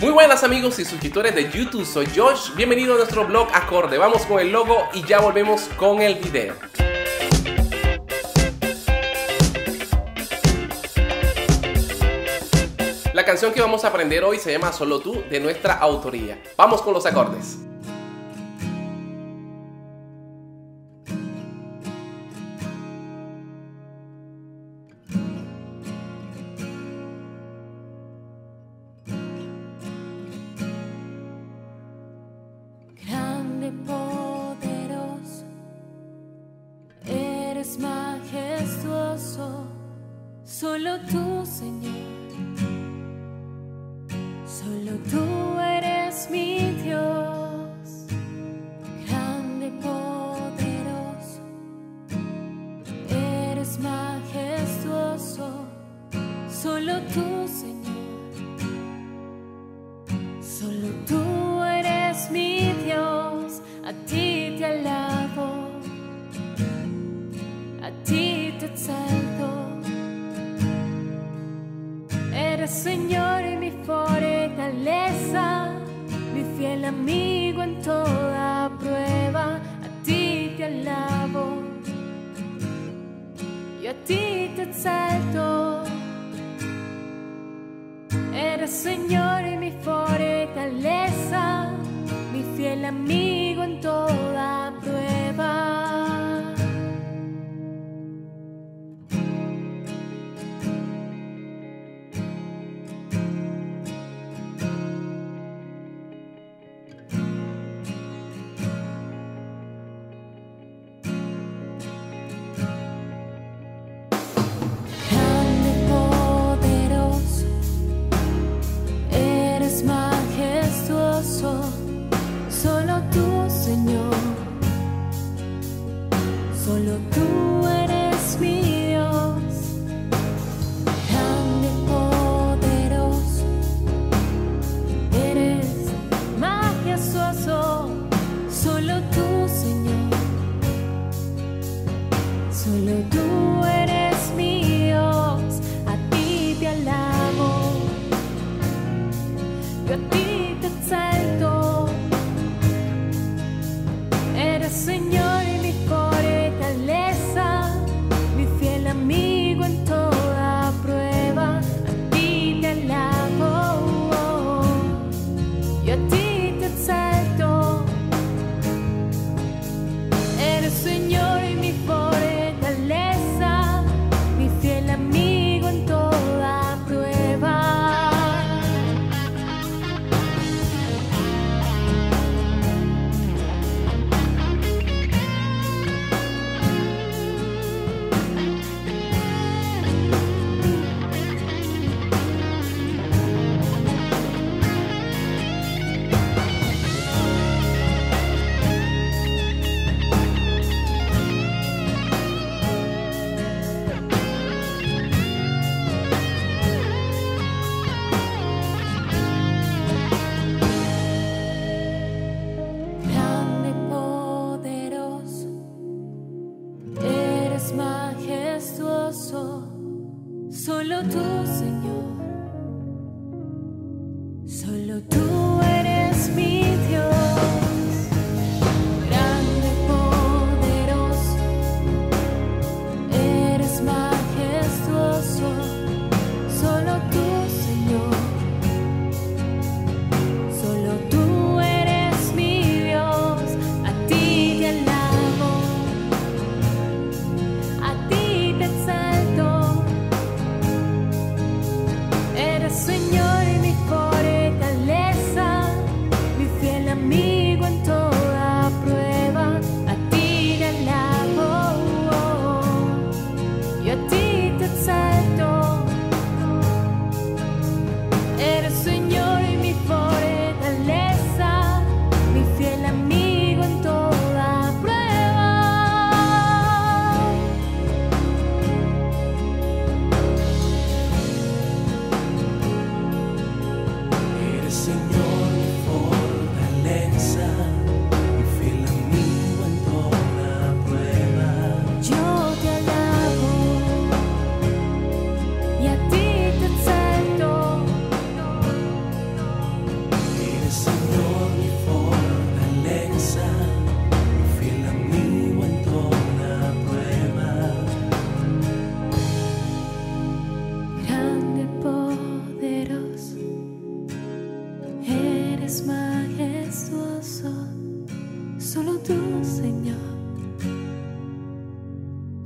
Muy buenas amigos y suscriptores de YouTube, soy Josh, bienvenido a nuestro blog Acorde. Vamos con el logo y ya volvemos con el video. La canción que vamos a aprender hoy se llama Solo tú, de nuestra autoría. Vamos con los acordes. Poderoso, eres majestuoso, solo tú, Señor, solo tú eres mi Dios. Grande, poderoso, eres majestuoso, solo tú, Señor, solo tú eres mi Dios. A ti te alabo, a ti te exalto. Eres Señor y mi fortaleza, mi fiel amigo en toda prueba. A ti te alabo y a ti te exalto. Eres Señor y mi fortaleza, mi fiel amigo en toda prueba. Grande, poderoso, eres majestuoso. Solo tú, Señor, solo tú eres mi Dios. Grande, poderoso, eres majestuoso, solo tú, Señor, solo tú eres mi Dios. A ti te alabo, yo a ti te exalto. Señor y mi fortaleza, mi fiel amigo en toda prueba, a ti te alabo y a ti te exalto. Eres Señor y mi fortaleza, mi fiel amigo en toda prueba. Solo tú, Señor, solo tú eres mi Dios. Grande, poderoso, eres majestuoso, solo tú, Señor, solo tú eres mi Dios. A ti te alabo, a ti te exalto. Señor y mi fortaleza, mi fiel amigo en toda prueba, a ti te alabo y a ti te exalto. Eres Señor y mi fortaleza, mi fiel amigo en toda prueba. Señor, mi fortaleza, mi fiel amigo en toda prueba. Yo te alabo y a ti te exalto.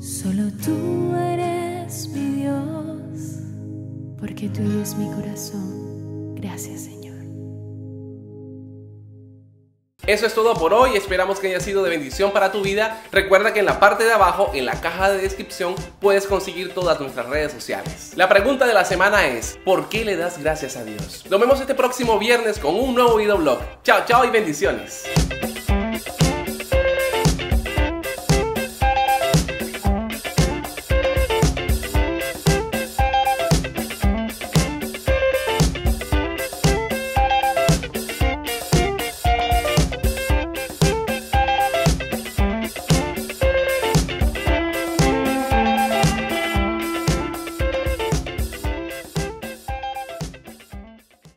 Solo tú eres mi Dios, porque tuyo es mi corazón. Gracias, Señor. Eso es todo por hoy, esperamos que haya sido de bendición para tu vida. Recuerda que en la parte de abajo, en la caja de descripción, puedes conseguir todas nuestras redes sociales. La pregunta de la semana es, ¿por qué le das gracias a Dios? Nos vemos este próximo viernes con un nuevo videoblog. Chao, chao y bendiciones.